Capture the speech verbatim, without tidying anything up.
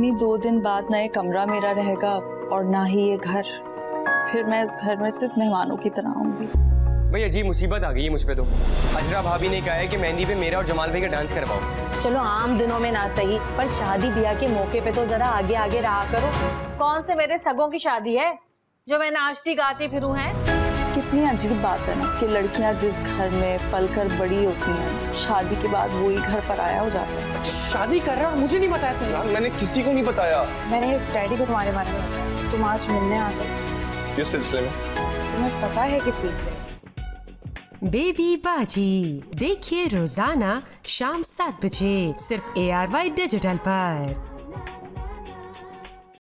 Mummy दो दिन बाद ना ये कमरा मेरा रहेगा और ना ही ये घर। फिर मैं इस घर में सिर्फ मेहमानों की तरह आऊंगी। भैया जी मुसीबत आ गई है मुझ पे। तो अजरा भाभी ने कहा है कि मेहंदी पे मेरा और जमाल भाई का डांस करवाओ। चलो आम दिनों में ना सही, पर शादी ब्याह के मौके पे तो जरा आगे आगे रहा करो। कौन से मेरे सगों की शादी है जो मैं नाचती गाती फिरूं? है कितनी अजीब बात है ना कि लड़कियाँ जिस घर में पलकर बड़ी होती हैं, शादी के बाद वो ही घर पर आया हो जाता है। शादी कर रहा मुझे नहीं बताया। मैंने किसी को नहीं बताया। मैंने डैडी को तुम्हारे बारे में बताया। तुम आज मिलने आ जाओ। किस सिलसिले में? तुम्हें पता है किस सिलसिले में? बेबी बाजी देखिए रोजाना शाम सात बजे सिर्फ ए आर वाई डिजिटल पर।